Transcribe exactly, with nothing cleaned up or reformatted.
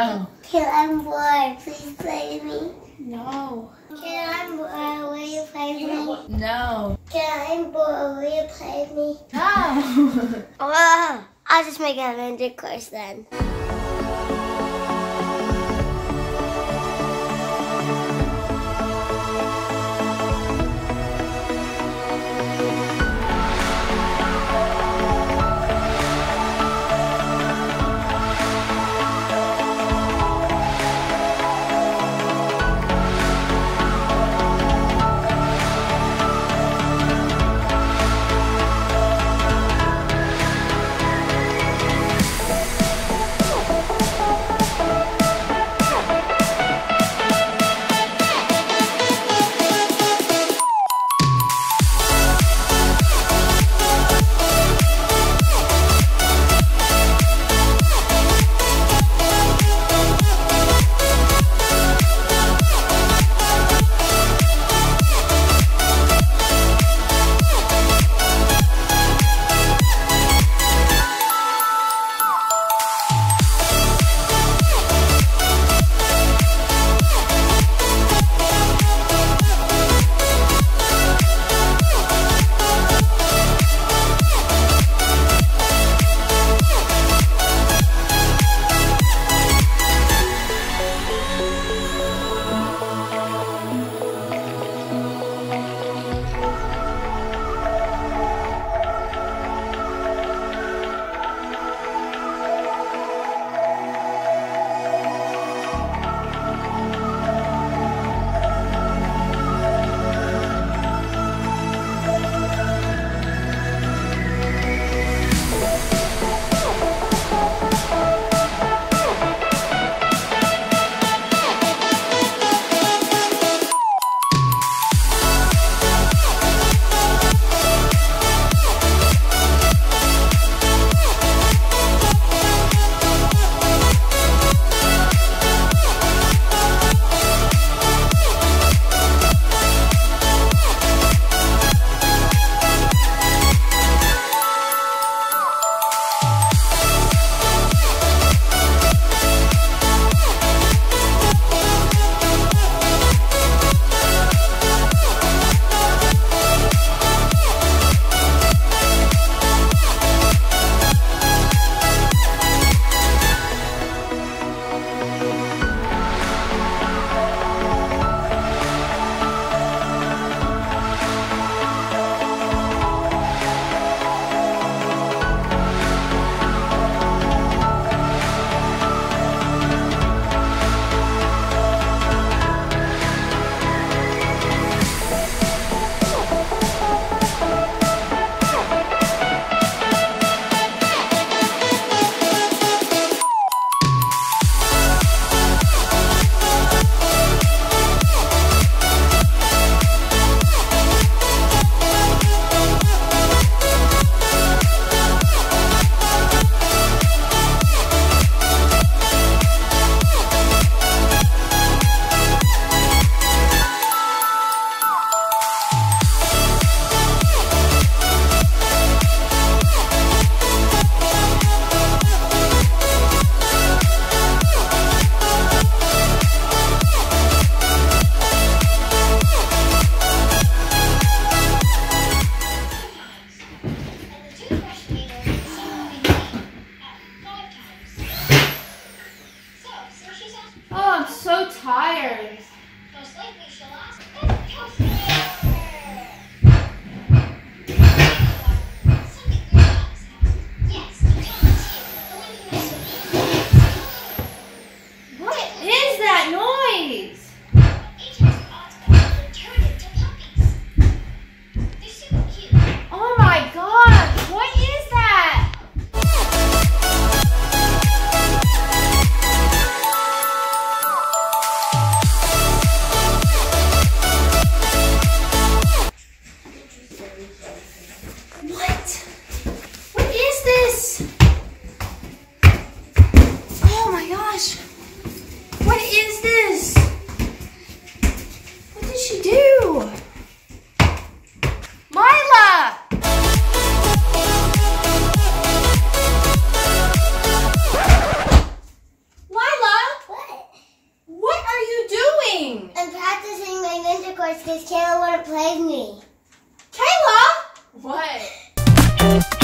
No. Kayla, I'm bored. Please play with me. No. Kayla, I'm bored. Will you play with me? No. Kayla, I'm bored. Will you play with me? No. Oh, I'll just make a magic course then. Lila! because Kayla wouldn't play me. Kayla? What?